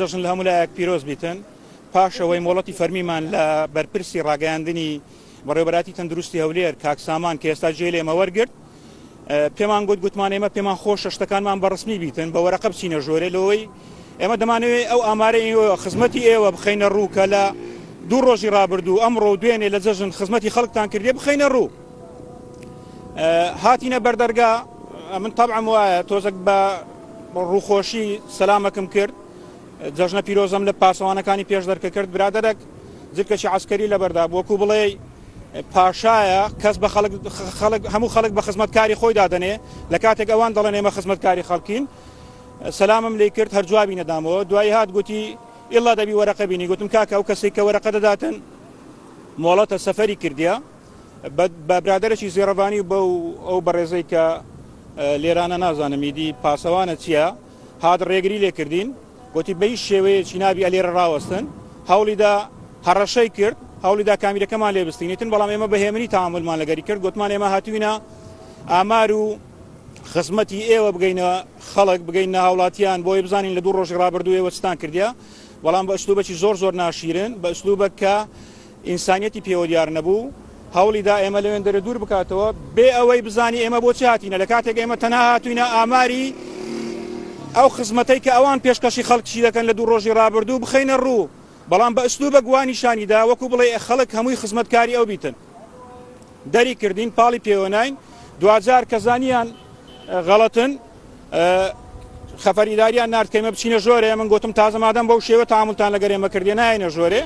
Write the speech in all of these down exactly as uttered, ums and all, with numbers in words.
جشن لهمولایەک پیرۆز بیتن پاش ئەوەی مۆڵەتی فەرمیمان لە بەرپرسی ڕاگەیاندنی بەڕێوەبەراتی تەندروستی هەولێر کاک سامان کە ئێستا جێی لێمە وەرگرت پێمان گوت گوتمان ئێمە پێمان خۆشە شتەکانمان بەڕسمی بیتن بە وەرەقە بچینە ژۆرێ لەوەی ئێمە دەمانەوێت ئەو ئامارەی خزمەتی ئێوە بخەینە ڕوو کە لە دوو ڕۆژی ڕابردوو ئەمڕۆ دوێنێ لە جەژن خزمەتی خەڵکتان کردێ بخەینە ڕوو هاتینە بەردەرگا من تەبعم وایە تۆزێک بە ڕووخۆشی سەلامەکم کرد جژنە پیرۆزم لە پاسەوانەکانی پێش دەرکەکرد برادەرێک جرکەی عسکەری لەبەردا وەکو بڵێ پاشایە کەس بە هەموو خەڵک بە خزمەتکاری خۆی دادەنێ لە کاتێک ئەوان دەڵێن ئێمە خزمەتکاری خەڵکین سەلامم لێ کرد هەر جوابی نەدامەوە دوای هات گوتی ئیلا دەبی وەرەقە بینی گوتم کاکە ئەو کەسێک کە وەرەقە دەداتن مۆڵەتە سەفەری کردیە بە برادەرێکی زێڕەوانی بە ئەو بەڕێزەی کە لێرانە نازانم ئیدی پاسەوانە چییە هات ڕێگری لێ کردین وتی بەی شێوەیەکی نابی ئەلێرە ڕاوەستن هەوڵیدا هەڕەشەی کرد هەوڵیدا کامیرەکەمان لێبستینێتن بەڵام ئێمە بەهێمنی تاملمان لەگەری کرد گوتمان ئێمە هاتوینە ئامار و خزمەتی ئێوە بگەینە خەڵک بگەینە هاوڵاتیان بۆی بزانین لە دوو ڕۆژی ڕابردوو ئێوە چتان کردیا بەڵام بە ئەسلوبێکی زۆر زۆر ناشیرن بە ئەسلوبێک کە ئینسانیەتی پێوە دیار نەبوو هەوڵیدا ئێمە لەوێندەرە دوور بکاتەوە بێ ئەوەی بزانی ئێمە بۆچی هاتینە لە کاتێک ئێمە تەنها هاتوینە ئاماری ئەو خزمەتەی کە ئەوان پێشکەشی خەڵکشی دەکەن لە دوو ڕۆژی ڕابردوو بخینە ڕوو بەڵام بە ئەسلوبە گوانیشانیدا وەکو بڵێ خەڵک هەمووی خزمەتکاری ئەو بیتن دەری کردین پاڵی پێوەناین دوجار کەزانیان غەڵەتن خەفەریداریان ناردکەمە بچینە ژۆرێ من گوتم تازە مادەم بەو شێوە تاملتان لەگەر ئێمە کردێ نایەنە ژۆرێ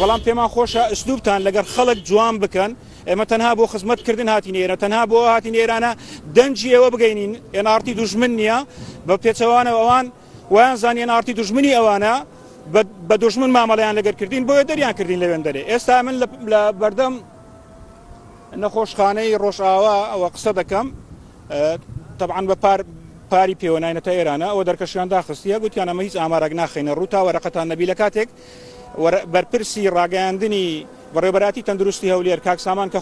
بەڵام پێمان خۆشە ئەسلوبتان لەگەر خەڵک جوان بکەن ئێمە تەنها بۆ خزمەتکردن هاتینێرە تەنها بۆ هاتینێرانە دەنجی ئێوە بگەینین ئێنارتی دوژمن نییە بە پێچەوانە ئەوان ویان زانانی ئێنارتی دوژمنی ئەوانە بە دوژمن مامەڵیان لەگەرکردین بۆیە دەریان کردین لەوێندەرێ ئێستا من لە بەردەم نەخۆشخانەی ڕۆژاوا ئەوە قسە دەکەم تەبعاً بە پاری پەیوەندیانە ئێرانە ئەوە دەرکەشیان داخستیە گوتیان ئەمە هیچ ئامارێک ناخینە ڕوو تا وەرەقەتان نەبی لە کاتێک بەرپرسی ڕاگەیاندنی بەڕێوەبەراتی تەندروستی هەولێر کاک سامان کە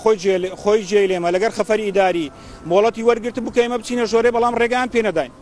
خۆی جێی لێمە لەگەر خەفەری ئیداری مۆڵەتی وەرگرت بوو کە ئێمە بچینە ژۆرێ بەڵام ڕێگەیان پێ نەداین.